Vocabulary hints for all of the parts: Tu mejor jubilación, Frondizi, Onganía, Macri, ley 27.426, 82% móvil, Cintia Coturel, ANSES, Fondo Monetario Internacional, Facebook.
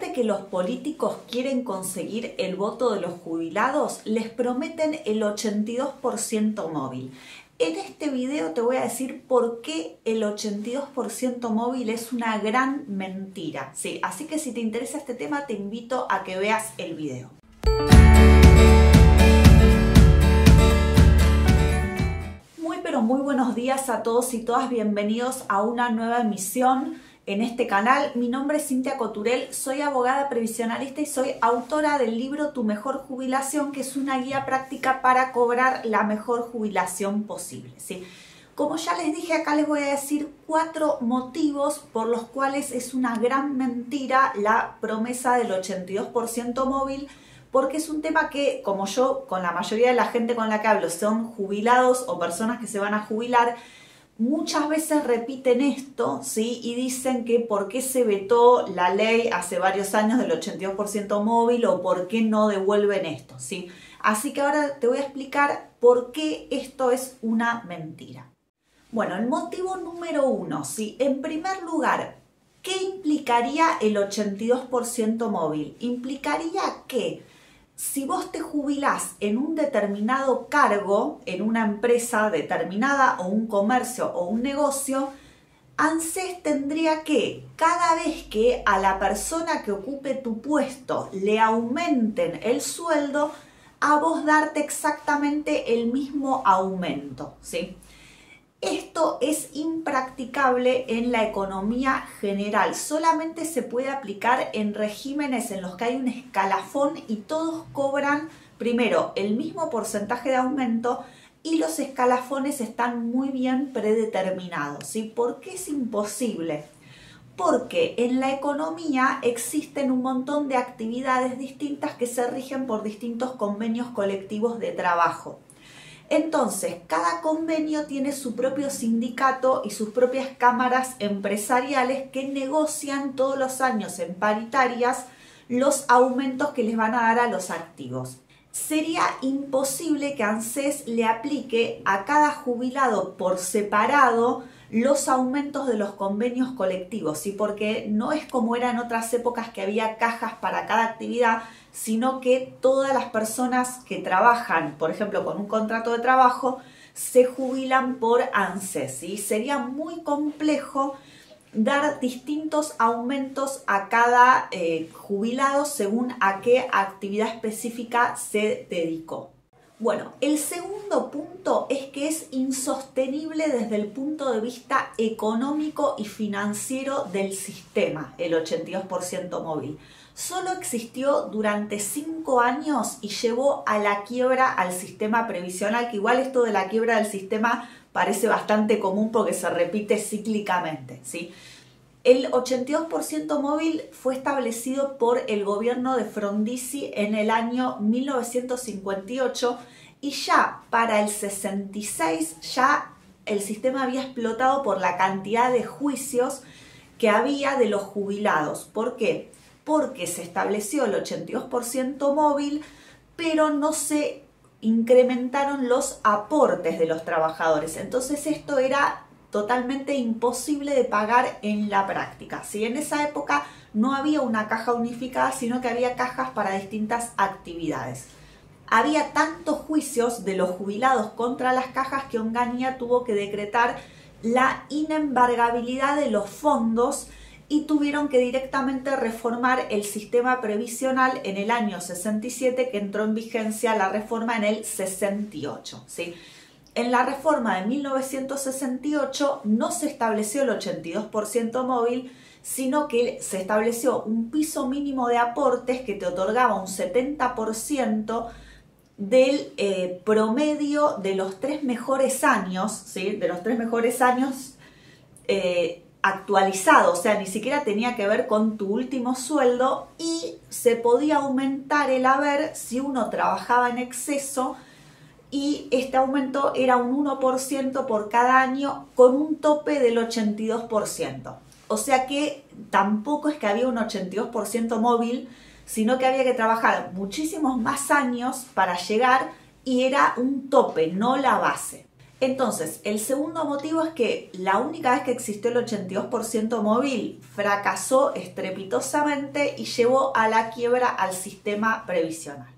siempre que los políticos quieren conseguir el voto de los jubilados, les prometen el 82% móvil. En este video te voy a decir por qué el 82% móvil es una gran mentira. Sí, así que si te interesa este tema, te invito a que veas el video. Muy buenos días a todos y todas, bienvenidos a una nueva emisión en este canal. Mi nombre es Cintia Coturel, soy abogada previsionalista y soy autora del libro Tu mejor jubilación, que es una guía práctica para cobrar la mejor jubilación posible, ¿sí? Como ya les dije, acá les voy a decir 4 motivos por los cuales es una gran mentira la promesa del 82% móvil, porque es un tema que, como yo, con la mayoría de la gente con la que hablo, son jubilados o personas que se van a jubilar, muchas veces repiten esto, ¿sí? Y dicen que por qué se vetó la ley hace varios años del 82% móvil o por qué no devuelven esto, ¿sí? Así que ahora te voy a explicar por qué esto es una mentira. Bueno, el motivo número 1, ¿sí? En primer lugar, ¿qué implicaría el 82% móvil? Implicaría que si vos te jubilás en un determinado cargo, en una empresa determinada o un comercio o un negocio, ANSES tendría que, cada vez que a la persona que ocupe tu puesto le aumenten el sueldo, a vos darte exactamente el mismo aumento, ¿sí? Esto es impracticable en la economía general, solamente se puede aplicar en regímenes en los que hay un escalafón y todos cobran primero el mismo porcentaje de aumento y los escalafones están muy bien predeterminados, ¿sí? ¿Por qué es imposible? Porque en la economía existen un montón de actividades distintas que se rigen por distintos convenios colectivos de trabajo. Entonces, cada convenio tiene su propio sindicato y sus propias cámaras empresariales que negocian todos los años en paritarias los aumentos que les van a dar a los activos. Sería imposible que ANSES le aplique a cada jubilado por separado los aumentos de los convenios colectivos, ¿sí? Porque no es como era en otras épocas que había cajas para cada actividad, sino que todas las personas que trabajan, por ejemplo, con un contrato de trabajo, se jubilan por ANSES, y ¿sí? Sería muy complejo dar distintos aumentos a cada jubilado según a qué actividad específica se dedicó. Bueno, el segundo punto es que es insostenible desde el punto de vista económico y financiero del sistema, el 82% móvil. Solo existió durante 5 años y llevó a la quiebra al sistema previsional, que igual esto de la quiebra del sistema parece bastante común porque se repite cíclicamente, ¿sí? El 82% móvil fue establecido por el gobierno de Frondizi en el año 1958 y ya para el 66 ya el sistema había explotado por la cantidad de juicios que había de los jubilados. ¿Por qué? Porque se estableció el 82% móvil, pero no se incrementaron los aportes de los trabajadores. Entonces esto era totalmente imposible de pagar en la práctica, ¿sí? En esa época no había una caja unificada, sino que había cajas para distintas actividades. Había tantos juicios de los jubilados contra las cajas que Onganía tuvo que decretar la inembargabilidad de los fondos y tuvieron que directamente reformar el sistema previsional en el año 67, que entró en vigencia la reforma en el 68, ¿sí? En la reforma de 1968 no se estableció el 82% móvil, sino que se estableció un piso mínimo de aportes que te otorgaba un 70% del promedio de los 3 mejores años, ¿sí? De los 3 mejores años actualizado, o sea, ni siquiera tenía que ver con tu último sueldo, y se podía aumentar el haber si uno trabajaba en exceso. Y este aumento era un 1% por cada año con un tope del 82%. O sea que tampoco es que había un 82% móvil, sino que había que trabajar muchísimos más años para llegar y era un tope, no la base. Entonces, el segundo motivo es que la única vez que existió el 82% móvil fracasó estrepitosamente y llevó a la quiebra al sistema previsional.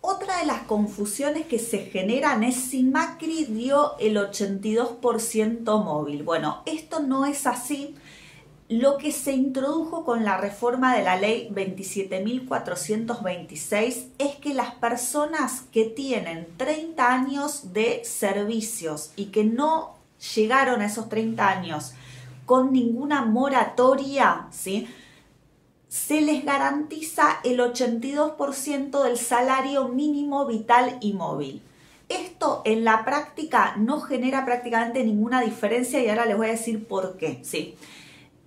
Otra de las confusiones que se generan es si Macri dio el 82% móvil. Bueno, esto no es así. Lo que se introdujo con la reforma de la ley 27.426 es que las personas que tienen 30 años de servicios y que no llegaron a esos 30 años con ninguna moratoria, ¿sí?, se les garantiza el 82% del salario mínimo vital y móvil. Esto en la práctica no genera prácticamente ninguna diferencia y ahora les voy a decir por qué, ¿sí?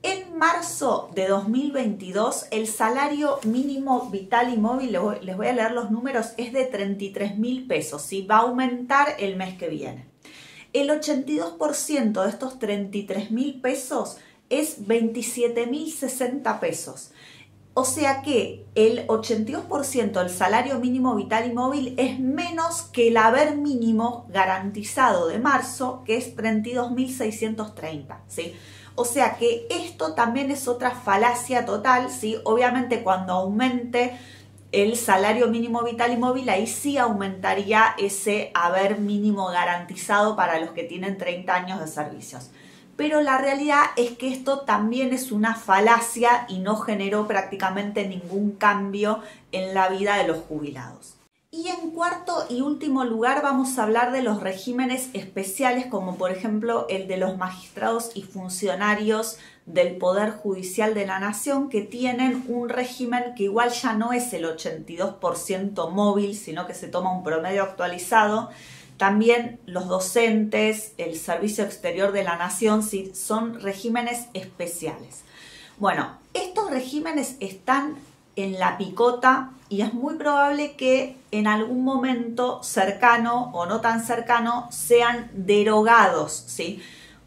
En marzo de 2022, el salario mínimo vital y móvil, les voy a leer los números, es de 33.000 pesos, ¿sí? Va a aumentar el mes que viene. El 82% de estos 33.000 pesos es 27.060 pesos. O sea que el 82% del salario mínimo vital y móvil es menos que el haber mínimo garantizado de marzo, que es 32.630, ¿sí? O sea que esto también es otra falacia total, ¿sí? Obviamente cuando aumente el salario mínimo vital y móvil, ahí sí aumentaría ese haber mínimo garantizado para los que tienen 30 años de servicios. Pero la realidad es que esto también es una falacia y no generó prácticamente ningún cambio en la vida de los jubilados. Y en cuarto y último lugar vamos a hablar de los regímenes especiales, como por ejemplo el de los magistrados y funcionarios del Poder Judicial de la Nación, que tienen un régimen que igual ya no es el 82% móvil, sino que se toma un promedio actualizado. También los docentes, el Servicio Exterior de la Nación, sí, son regímenes especiales. Bueno, estos regímenes están en la picota y es muy probable que en algún momento cercano o no tan cercano sean derogados, ¿sí?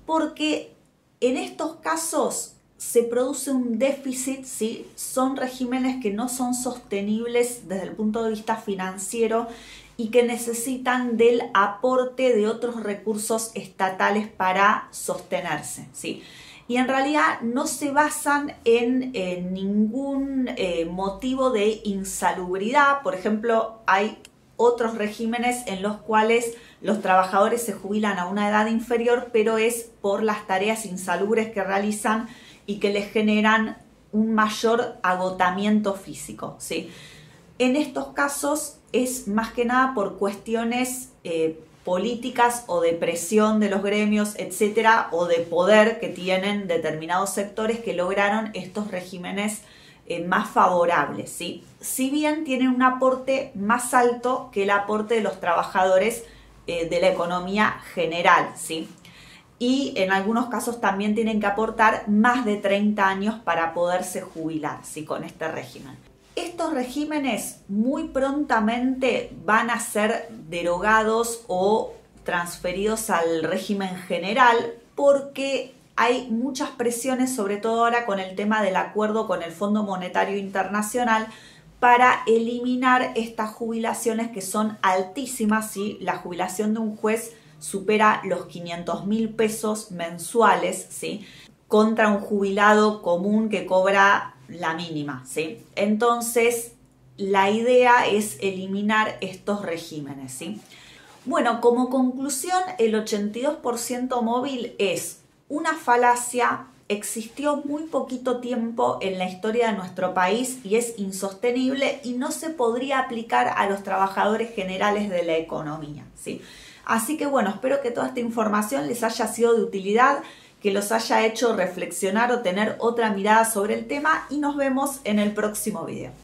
Porque en estos casos se produce un déficit, ¿sí? Son regímenes que no son sostenibles desde el punto de vista financiero y que necesitan del aporte de otros recursos estatales para sostenerse, ¿sí? Y en realidad no se basan en ningún motivo de insalubridad. Por ejemplo, hay otros regímenes en los cuales los trabajadores se jubilan a una edad inferior, pero es por las tareas insalubres que realizan y que les generan un mayor agotamiento físico, ¿sí? En estos casos es más que nada por cuestiones políticas o de presión de los gremios, etcétera, o de poder que tienen determinados sectores que lograron estos regímenes más favorables, ¿sí? Si bien tienen un aporte más alto que el aporte de los trabajadores de la economía general, ¿sí? Y en algunos casos también tienen que aportar más de 30 años para poderse jubilar, ¿sí?, con este régimen. Estos regímenes muy prontamente van a ser derogados o transferidos al régimen general porque hay muchas presiones, sobre todo ahora con el tema del acuerdo con el Fondo Monetario Internacional, para eliminar estas jubilaciones que son altísimas, ¿sí? La jubilación de un juez supera los 500.000 pesos mensuales, ¿sí?, contra un jubilado común que cobra la mínima, ¿sí? Entonces, la idea es eliminar estos regímenes, ¿sí? Bueno, como conclusión, el 82% móvil es una falacia, existió muy poquito tiempo en la historia de nuestro país y es insostenible y no se podría aplicar a los trabajadores generales de la economía, ¿sí? Así que bueno, espero que toda esta información les haya sido de utilidad, que los haya hecho reflexionar o tener otra mirada sobre el tema y nos vemos en el próximo video.